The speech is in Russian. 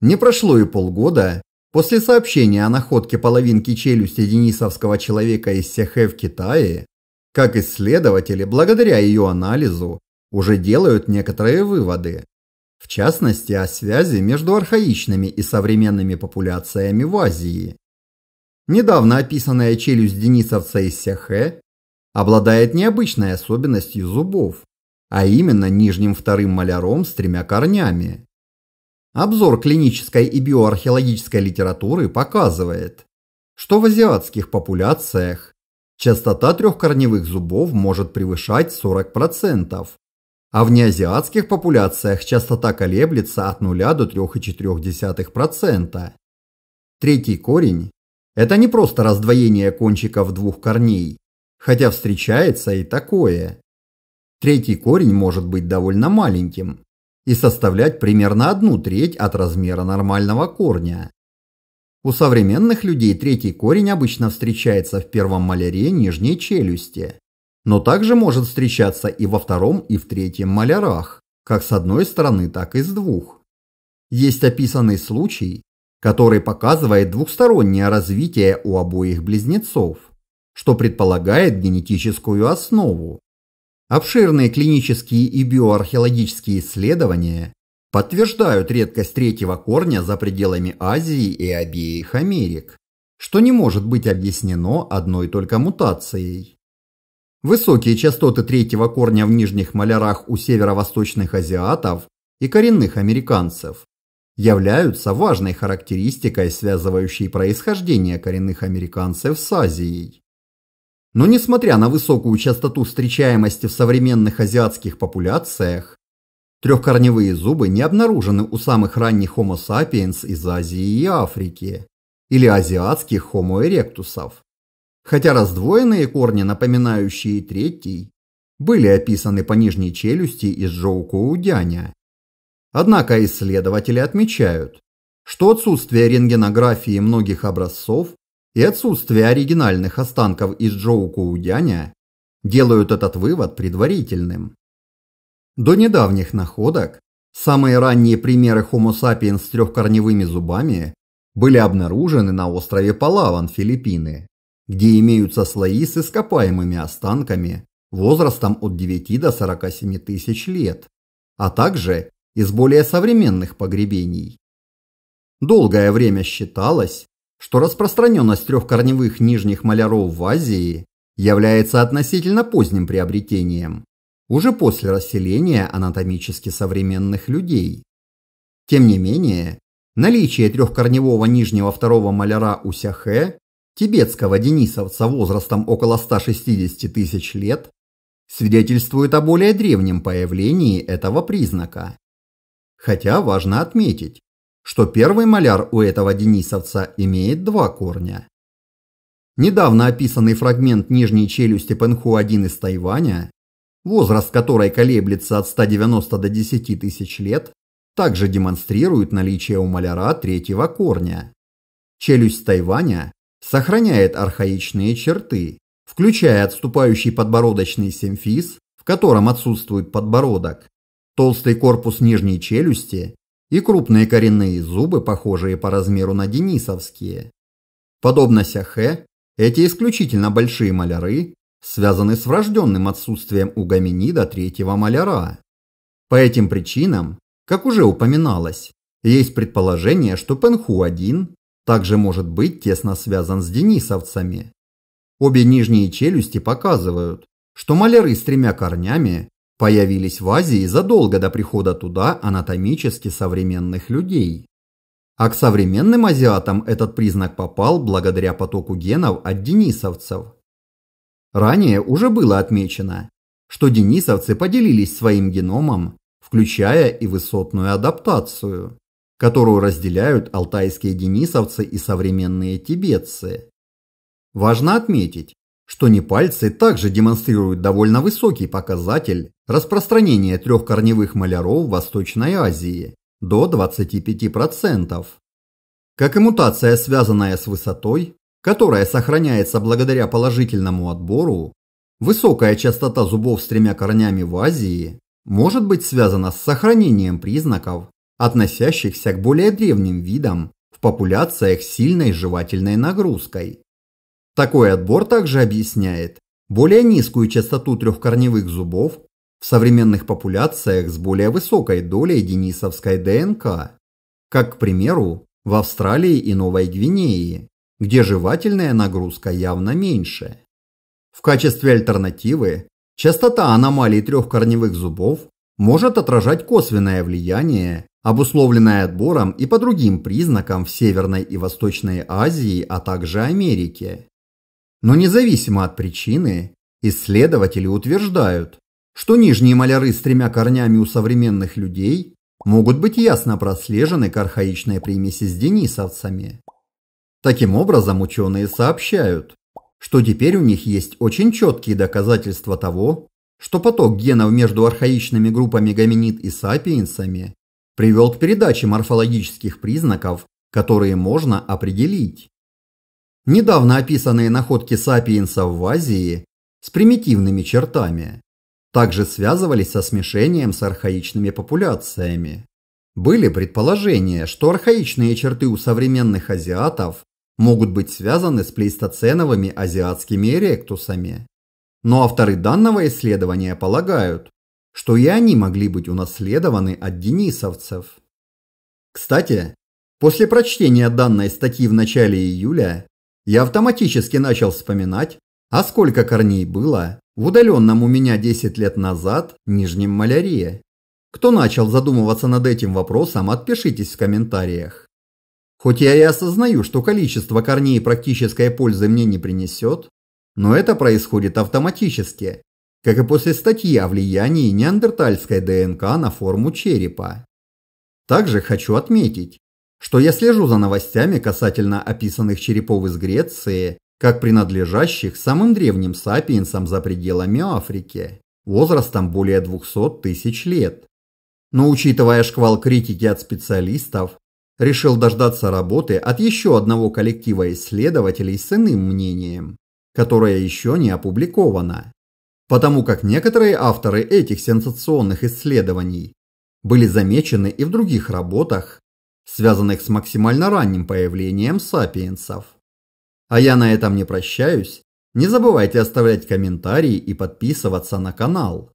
Не прошло и полгода после сообщения о находке половинки челюсти денисовского человека из Сяхэ в Китае, как исследователи, благодаря ее анализу, уже делают некоторые выводы, в частности о связи между архаичными и современными популяциями в Азии. Недавно описанная челюсть денисовца из Сяхэ обладает необычной особенностью зубов, а именно нижним вторым маляром с тремя корнями. Обзор клинической и биоархеологической литературы показывает, что в азиатских популяциях частота трехкорневых зубов может превышать 40%, а в неазиатских популяциях частота колеблется от 0 до 3,4%. Третий корень – это не просто раздвоение кончиков двух корней, хотя встречается и такое. Третий корень может быть довольно маленьким и составлять примерно 1/3 от размера нормального корня. У современных людей третий корень обычно встречается в первом маляре нижней челюсти, но также может встречаться и во втором, и в третьем малярах, как с одной стороны, так и с двух. Есть описанный случай, который показывает двухстороннее развитие у обоих близнецов, что предполагает генетическую основу. Обширные клинические и биоархеологические исследования подтверждают редкость третьего корня за пределами Азии и обеих Америк, что не может быть объяснено одной только мутацией. Высокие частоты третьего корня в нижних малярах у северо-восточных азиатов и коренных американцев являются важной характеристикой, связывающей происхождение коренных американцев с Азией. Но несмотря на высокую частоту встречаемости в современных азиатских популяциях, трехкорневые зубы не обнаружены у самых ранних Homo sapiens из Азии и Африки или азиатских Homo erectus, хотя раздвоенные корни, напоминающие третий, были описаны по нижней челюсти из Чжоукоудяня. Однако исследователи отмечают, что отсутствие рентгенографии многих образцов и отсутствие оригинальных останков из Чжоукоудяня делают этот вывод предварительным. До недавних находок самые ранние примеры Homo sapiens с трехкорневыми зубами были обнаружены на острове Палаван, Филиппины, где имеются слои с ископаемыми останками возрастом от 9 до 47 тысяч лет, а также из более современных погребений. Долгое время считалось, что распространенность трехкорневых нижних маляров в Азии является относительно поздним приобретением, уже после расселения анатомически современных людей. Тем не менее, наличие трехкорневого нижнего второго маляра у Сяхэ, тибетского денисовца возрастом около 160 тысяч лет, свидетельствует о более древнем появлении этого признака. Хотя важно отметить, что первый маляр у этого денисовца имеет два корня. Недавно описанный фрагмент нижней челюсти Пэнху-1 из Тайваня, возраст которой колеблется от 190 до 10 тысяч лет, также демонстрирует наличие у маляра третьего корня. Челюсть Тайваня сохраняет архаичные черты, включая отступающий подбородочный симфиз, в котором отсутствует подбородок, толстый корпус нижней челюсти и крупные коренные зубы, похожие по размеру на денисовские. Подобно Сяхэ, эти исключительно большие маляры связаны с врожденным отсутствием у гоминида третьего маляра. По этим причинам, как уже упоминалось, есть предположение, что Пэнху-1 также может быть тесно связан с денисовцами. Обе нижние челюсти показывают, что маляры с тремя корнями появились в Азии задолго до прихода туда анатомически современных людей. А к современным азиатам этот признак попал благодаря потоку генов от денисовцев. Ранее уже было отмечено, что денисовцы поделились своим геномом, включая и высотную адаптацию, которую разделяют алтайские денисовцы и современные тибетцы. Важно отметить, что непальцы также демонстрируют довольно высокий показатель распространения трехкорневых маляров в Восточной Азии – до 25%. Как и мутация, связанная с высотой, которая сохраняется благодаря положительному отбору, высокая частота зубов с тремя корнями в Азии может быть связана с сохранением признаков, относящихся к более древним видам в популяциях с сильной жевательной нагрузкой. Такой отбор также объясняет более низкую частоту трехкорневых зубов в современных популяциях с более высокой долей денисовской ДНК, как, к примеру, в Австралии и Новой Гвинее, где жевательная нагрузка явно меньше. В качестве альтернативы частота аномалий трехкорневых зубов может отражать косвенное влияние, обусловленное отбором и по другим признакам в Северной и Восточной Азии, а также Америке. Но независимо от причины, исследователи утверждают, что нижние маляры с тремя корнями у современных людей могут быть ясно прослежены к архаичной примеси с денисовцами. Таким образом, ученые сообщают, что теперь у них есть очень четкие доказательства того, что поток генов между архаичными группами гоминид и сапиенсами привел к передаче морфологических признаков, которые можно определить. Недавно описанные находки сапиенсов в Азии с примитивными чертами также связывались со смешением с архаичными популяциями. Были предположения, что архаичные черты у современных азиатов могут быть связаны с плейстоценовыми азиатскими эректусами. Но авторы данного исследования полагают, что и они могли быть унаследованы от денисовцев. Кстати, после прочтения данной статьи в начале июля я автоматически начал вспоминать, а сколько корней было в удаленном у меня 10 лет назад нижнем маляре. Кто начал задумываться над этим вопросом, отпишитесь в комментариях. Хоть я и осознаю, что количество корней практической пользы мне не принесет, но это происходит автоматически, как и после статьи о влиянии неандертальской ДНК на форму черепа. Также хочу отметить, что я слежу за новостями касательно описанных черепов из Греции, как принадлежащих самым древним сапиенсам за пределами Африки, возрастом более 200 тысяч лет. Но учитывая шквал критики от специалистов, решил дождаться работы от еще одного коллектива исследователей с иным мнением, которое еще не опубликовано, потому как некоторые авторы этих сенсационных исследований были замечены и в других работах, связанных с максимально ранним появлением сапиенсов. А я на этом не прощаюсь. Не забывайте оставлять комментарии и подписываться на канал.